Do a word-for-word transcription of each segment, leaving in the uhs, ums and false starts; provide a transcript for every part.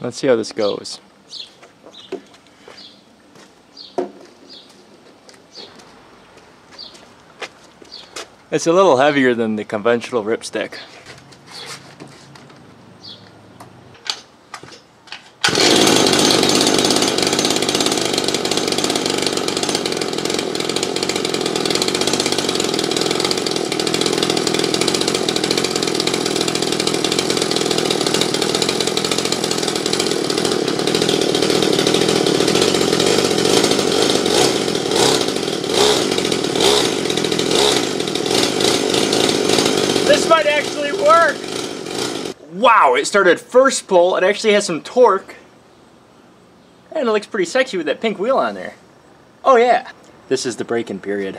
Let's see how this goes. It's a little heavier than the conventional Ripstik. Work! Wow, it started first pull, it actually has some torque, and it looks pretty sexy with that pink wheel on there. Oh yeah, this is the break-in period.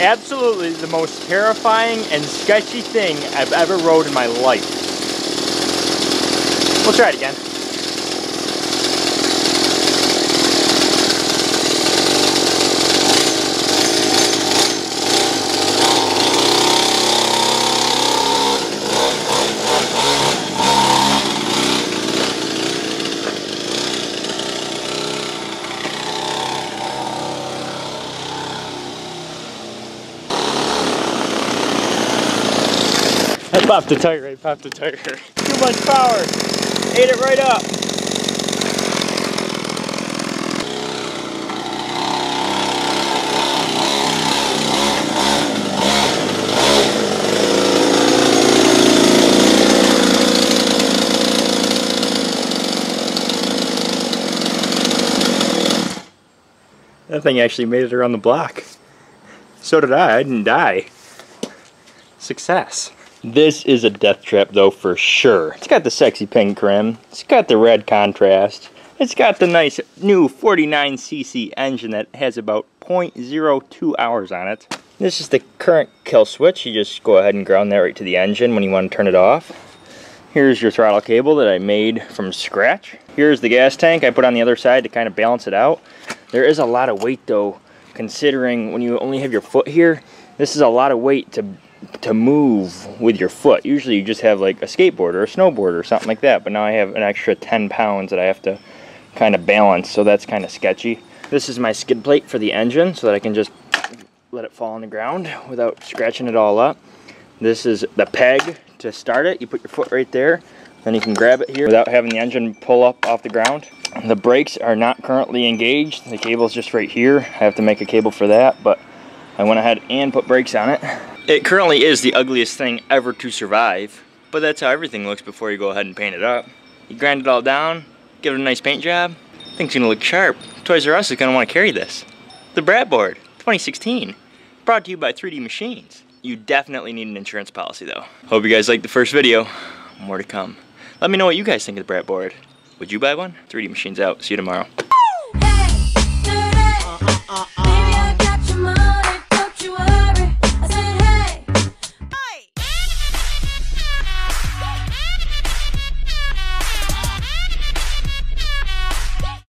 Absolutely the most terrifying and sketchy thing I've ever rode in my life. We'll try it again. I popped a tire, I popped a tire. Too much power. Ate it right up. That thing actually made it around the block. So did I, I didn't die. Success. This is a death trap though, for sure. It's got the sexy pink rim, it's got the red contrast, it's got the nice new forty-nine C C engine that has about zero point zero two hours on it. This is the current kill switch. You just go ahead and ground that right to the engine when you want to turn it off. Here's your throttle cable that I made from scratch. Here's the gas tank I put on the other side to kind of balance it out. There is a lot of weight though, considering when you only have your foot here, this is a lot of weight to to move with your foot. Usually you just have like a skateboard or a snowboard or something like that, but now I have an extra ten pounds that I have to kind of balance, so that's kind of sketchy. This is my skid plate for the engine so that I can just let it fall on the ground without scratching it all up. This is the peg to start it. You put your foot right there, then you can grab it here without having the engine pull up off the ground. The brakes are not currently engaged. The cable's just right here. I have to make a cable for that, but I went ahead and put brakes on it. It currently is the ugliest thing ever to survive, but that's how everything looks before you go ahead and paint it up. You grind it all down, give it a nice paint job, thing's gonna look sharp. Toys R Us is gonna wanna carry this. The Bratboard twenty sixteen, brought to you by three D Machines. You definitely need an insurance policy though. Hope you guys liked the first video, more to come. Let me know what you guys think of the Bratboard. Would you buy one? three D Machines out, see you tomorrow.